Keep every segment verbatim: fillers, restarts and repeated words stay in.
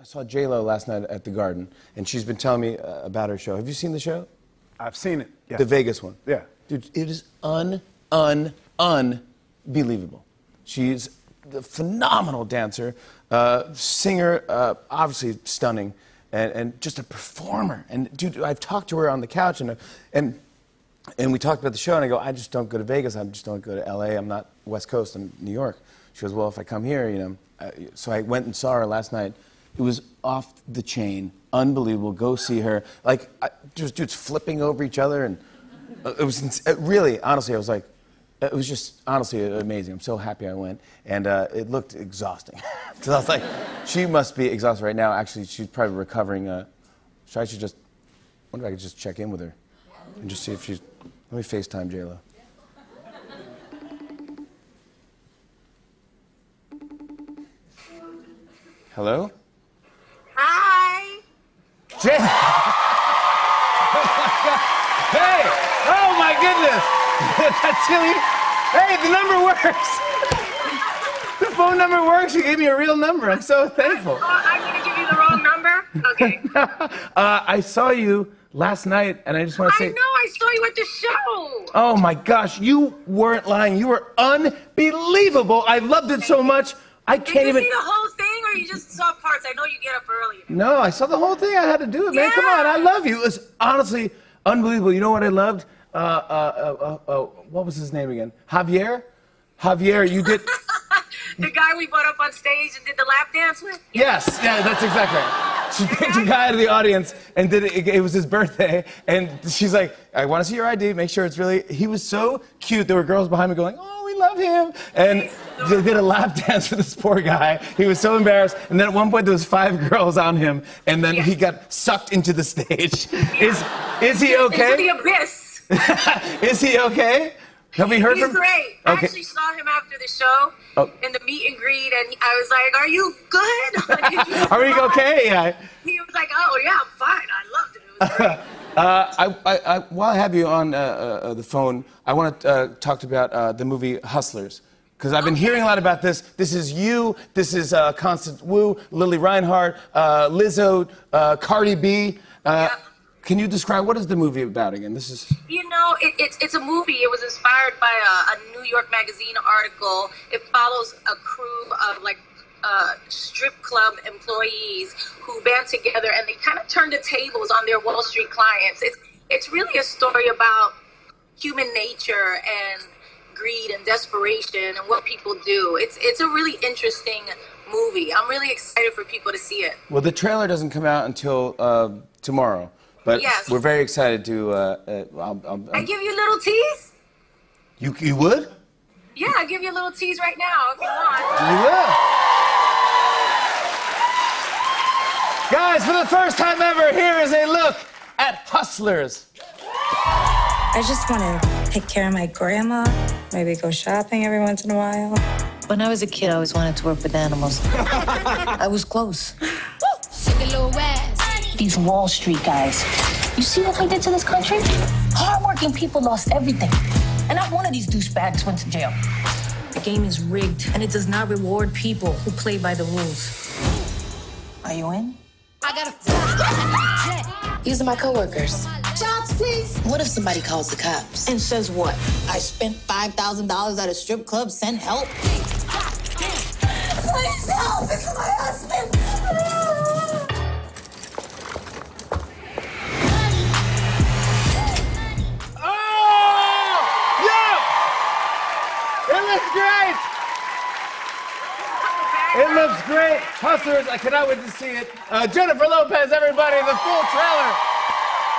I saw J Lo last night at the Garden, and she's been telling me uh, about her show. Have you seen the show? I've seen it. Yeah. The Vegas one. Yeah. Dude, it is un, un, unbelievable. She's a phenomenal dancer, uh, singer, uh, obviously stunning, and, and just a performer. And dude, I've talked to her on the couch, and and and we talked about the show, and I go, I just don't go to Vegas. I just don't go to L A. I'm not West Coast. I'm New York. She goes, well, if I come here, you know. I, so I went and saw her last night. It was off the chain, unbelievable. Go see her. Like, I, just dudes flipping over each other, and it was it really, honestly, I was like, it was just honestly amazing. I'm so happy I went, and uh, it looked exhausting. Because I was like, she must be exhausted right now. Actually, she's probably recovering. Uh, so I should just, I wonder if I could just check in with her and just see if she's. Let me FaceTime J Lo. Hello? Hi. J oh my God. Hey! Oh my goodness! That's silly. Hey, the number works. The phone number works. You gave me a real number. I'm so thankful. Uh, I'm gonna give you the wrong number. Okay. uh, I saw you last night, and I just want to say. I know. I saw you at the show. Oh my gosh! You weren't lying. You were unbelievable. I loved it so much. I can't Did you even. See the whole thing? You just saw parts. I know you get up early. No, I saw the whole thing. I had to do it, man. Yeah. Come on, I love you. It was honestly unbelievable. You know what I loved? Uh, uh, uh, uh, uh, what was his name again? Javier? Javier, you did... The guy we brought up on stage and did the lap dance with? Yes, yeah, that's exactly right. She picked a guy out of the audience and did it. It was his birthday, and she's like, I want to see your I D, make sure it's really... He was so cute. There were girls behind me going, oh, love him, and they did a lap dance for this poor guy. He was so embarrassed, and then at one point there was five girls on him, and then yeah. he got sucked into the stage. Yeah. Is is he okay? Into the abyss. Is he okay? Have we heard He's from? He's great. Okay. I actually saw him after the show oh. in the meet and greet, and I was like, "Are you good? Are you okay?" Yeah. He was like, "Oh yeah, I'm fine. I loved it. It was great." Uh, I, I, I, while I have you on uh, uh, the phone, I want to uh, talk about uh, the movie Hustlers, because I've been okay. hearing a lot about this. This is you. This is uh, Constance Wu, Lili Reinhart, uh, Lizzo, uh, Cardi B. Uh, yeah. Can you describe what is the movie about again? This is. You know, it, it's it's a movie. It was inspired by a, a New York Magazine article. It follows a crew of like. Uh, strip club employees who band together and they kind of turn the tables on their Wall Street clients. It's, it's really a story about human nature and greed and desperation and what people do. It's, it's a really interesting movie. I'm really excited for people to see it. Well, the trailer doesn't come out until uh, tomorrow, but yes. we're very excited to... Uh, uh, I'll, I'll, I'll... I give you a little tease? You, you would? Yeah, I'll give you a little tease right now if you want. You will. Guys, for the first time ever, here is a look at Hustlers. I just want to take care of my grandma, maybe go shopping every once in a while. When I was a kid, I always wanted to work with animals. I was close. These Wall Street guys, you see what they did to this country? Hardworking people lost everything. And not one of these douchebags went to jail. The game is rigged, and it does not reward people who play by the rules. Are you in? I gotta. These are my coworkers. Jobs, please. What if somebody calls the cops and says what? I spent five thousand dollars at a strip club. Send help. Please help! It's my husband. Oh! Yeah! It looks great. It looks great. Hustlers, I cannot wait to see it. Uh, Jennifer Lopez, everybody, the full trailer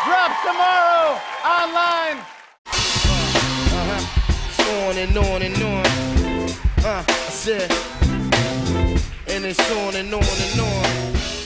drops tomorrow online. Uh-huh. On and on and on. Uh, I said, and it's on and on and on.